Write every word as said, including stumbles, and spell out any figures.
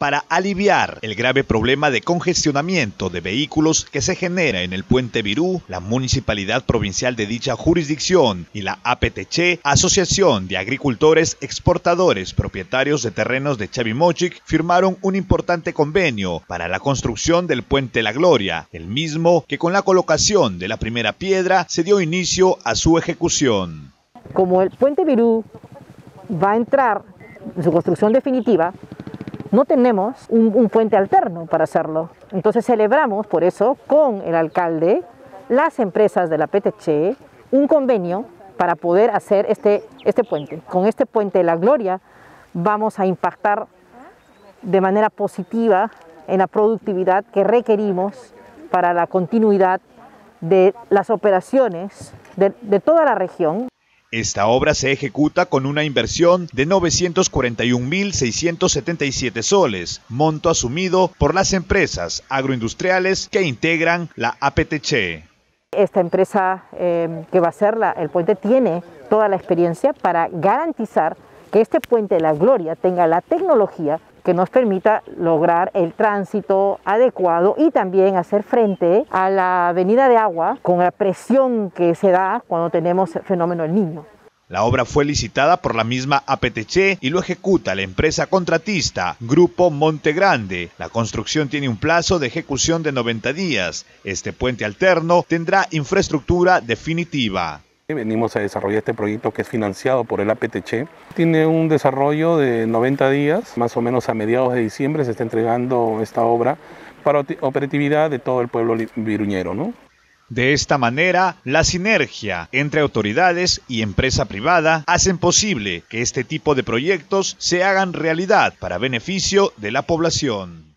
para aliviar el grave problema de congestionamiento de vehículos que se genera en el Puente Virú, la Municipalidad Provincial de dicha jurisdicción y la A P T C, Asociación de Agricultores Exportadores Propietarios de Terrenos de Chavimochic, firmaron un importante convenio para la construcción del Puente La Gloria, el mismo que con la colocación de la primera piedra se dio inicio a su ejecución. Como el Puente Virú va a entrar en su construcción definitiva, no tenemos un, un puente alterno para hacerlo. Entonces celebramos por eso con el alcalde, las empresas de la A P T C, un convenio para poder hacer este, este puente. Con este puente La Gloria vamos a impactar de manera positiva en la productividad que requerimos para la continuidad de las operaciones de, de toda la región. Esta obra se ejecuta con una inversión de novecientos cuarenta y un mil seiscientos setenta y siete soles, monto asumido por las empresas agroindustriales que integran la A P T C. Esta empresa eh, que va a hacer la, el puente tiene toda la experiencia para garantizar que este puente de La Gloria tenga la tecnología que nos permita lograr el tránsito adecuado y también hacer frente a la venida de agua con la presión que se da cuando tenemos el fenómeno del Niño. La obra fue licitada por la misma A P T C y lo ejecuta la empresa contratista Grupo Montegrande. La construcción tiene un plazo de ejecución de noventa días. Este puente alterno tendrá infraestructura definitiva. Venimos a desarrollar este proyecto que es financiado por el A P T C. Tiene un desarrollo de noventa días, más o menos a mediados de diciembre se está entregando esta obra para operatividad de todo el pueblo viruñero, ¿no? De esta manera, la sinergia entre autoridades y empresa privada hacen posible que este tipo de proyectos se hagan realidad para beneficio de la población.